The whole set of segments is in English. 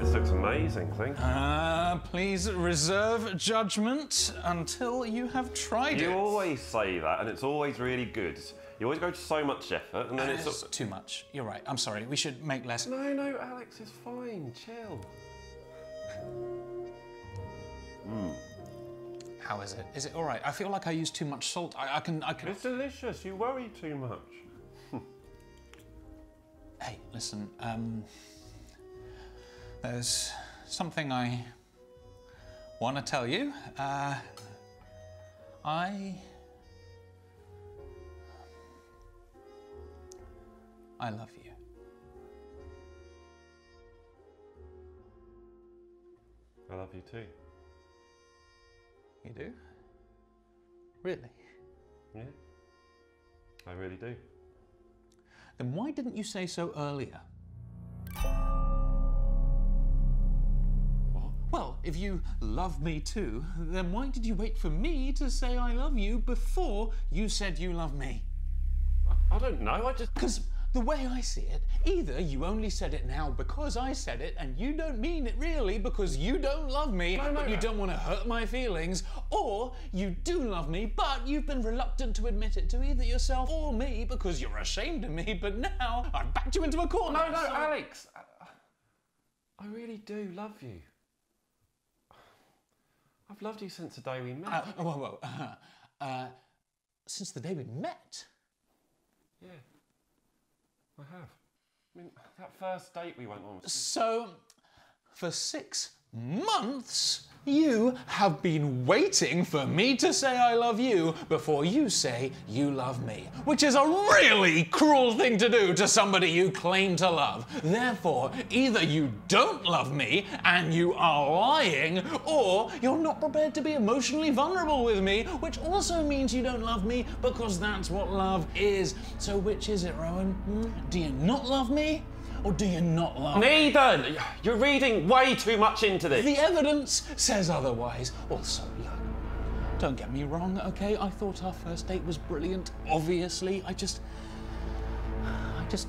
This looks amazing, thank you. Please reserve judgment until you have tried it. You always say that, and it's always really good. You always go to so much effort, and then it's too much. You're right. I'm sorry. We should make less. No, no, Alex, it's fine. Chill. Mm. How is it? Is it all right? I feel like I use too much salt. I can. It's delicious. You worry too much. Hey, listen. There's something I want to tell you. I love you. I love you too. You do? Really? Yeah. I really do. Then why didn't you say so earlier? What? Well, if you love me too, then why did you wait for me to say I love you before you said you love me? I don't know, I just... Because the way I see it, either you only said it now because I said it and you don't mean it really because you don't love me, but you don't want to hurt my feelings, or you do love me but you've been reluctant to admit it to either yourself or me because you're ashamed of me, but now I've backed you into a corner. No, no, so... Alex, I really do love you. I've loved you since the day we met. Since the day we met? Yeah. I have. I mean, that first date we went on... So, for 6 months, you have been waiting for me to say I love you before you say you love me, which is a really cruel thing to do to somebody you claim to love. Therefore, either you don't love me and you are lying, or you're not prepared to be emotionally vulnerable with me, which also means you don't love me because that's what love is. So which is it, Rowan? Do you not love me? Or do you not love me? Neither! You're reading way too much into this. The evidence says otherwise. Also, look, don't get me wrong, okay? I thought our first date was brilliant, obviously. I just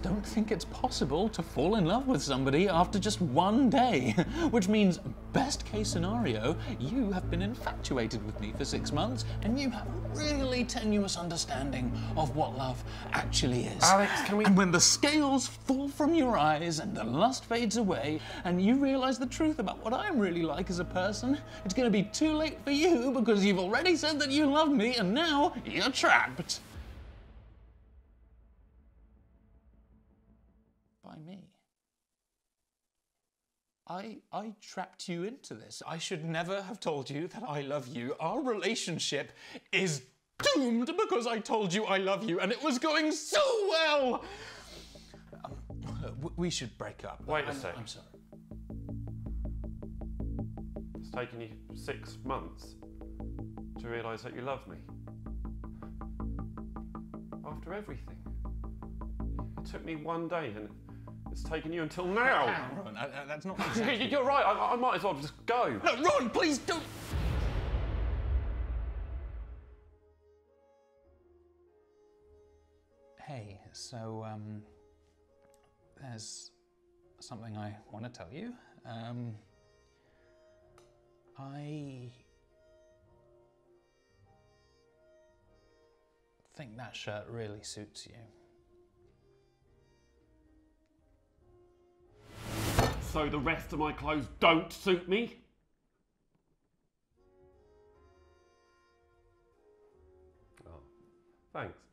don't think it's possible to fall in love with somebody after just one day. Which means, best case scenario, you have been infatuated with me for 6 months and you have a really tenuous understanding of what love actually is. Alex, can we... And when the scales fall from your eyes and the lust fades away and you realise the truth about what I'm really like as a person, it's going to be too late for you because you've already said that you love me and now you're trapped. Me. I trapped you into this. I should never have told you that I love you. Our relationship is doomed because I told you I love you and it was going so well! We should break up. Wait a sec. I'm sorry. It's taken you 6 months to realise that you love me. After everything. It took me one day and... It's taken you until now. No, Ron, that's not exactly... You're right, I might as well just go. No, Ron, please don't... Hey, so, there's something I want to tell you. I think that shirt really suits you. So the rest of my clothes don't suit me? Oh, thanks.